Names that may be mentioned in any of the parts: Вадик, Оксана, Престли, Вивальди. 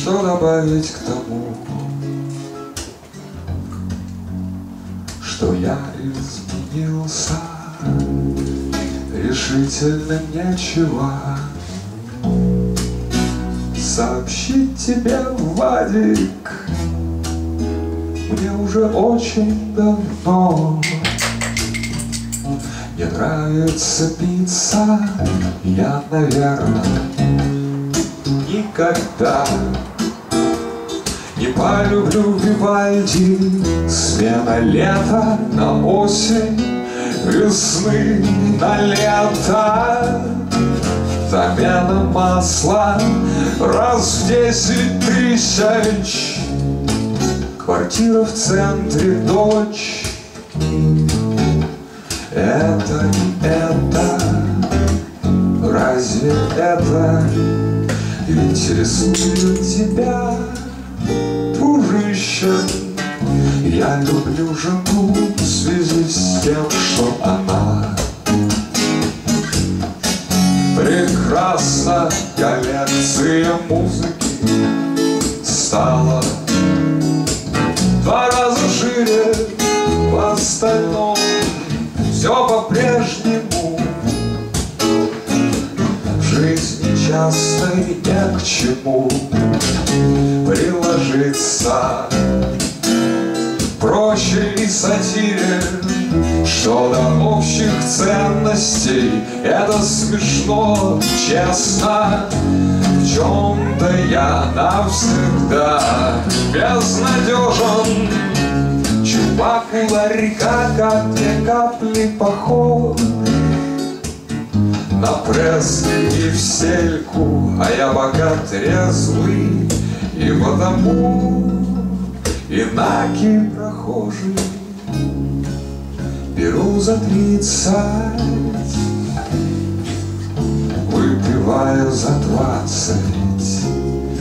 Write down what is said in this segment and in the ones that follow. что добавить к тому, что я изменился, решительно нечего сообщить тебе, Вадик, мне уже очень давно не нравится пицца, я, наверное, никогда не полюблю Вивальди. Смена лета на осень, весны на лето, замена масла раз в 10 тысяч, квартира в центре, дочь. Это, разве это интересует тебя, дружище? Я люблю жену в связи с тем, что она прекрасна. Коллекция музыки стала в 2 раза шире, в остальном все по-прежнему. В жизни частной не к чему приложиться, проще и сатире, что до общих ценностей. Это смешно, честно, в чем-то я навсегда безнадежен. Чувак у ларька, капли похож на Престли и в сельку, а я богат, резвый и потому инаки прохожий беру за 30, выпиваю за 20,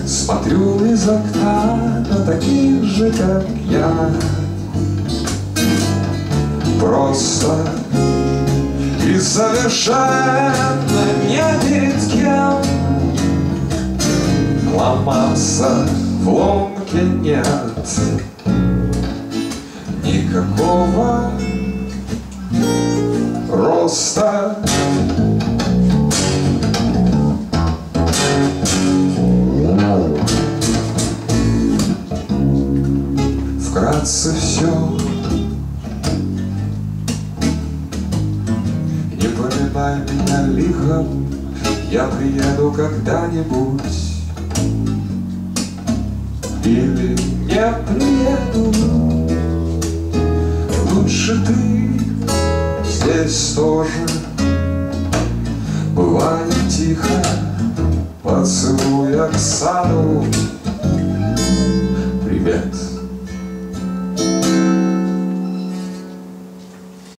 смотрю из окна на таких же, как я. Просто и совершенно не перед кем ломаться в ломке нет никакого роста. Вкратце все, не поминай меня лихом, я приеду когда-нибудь или не приеду. Лучше ты здесь тоже бывай тихо, поцелуй Оксану, привет.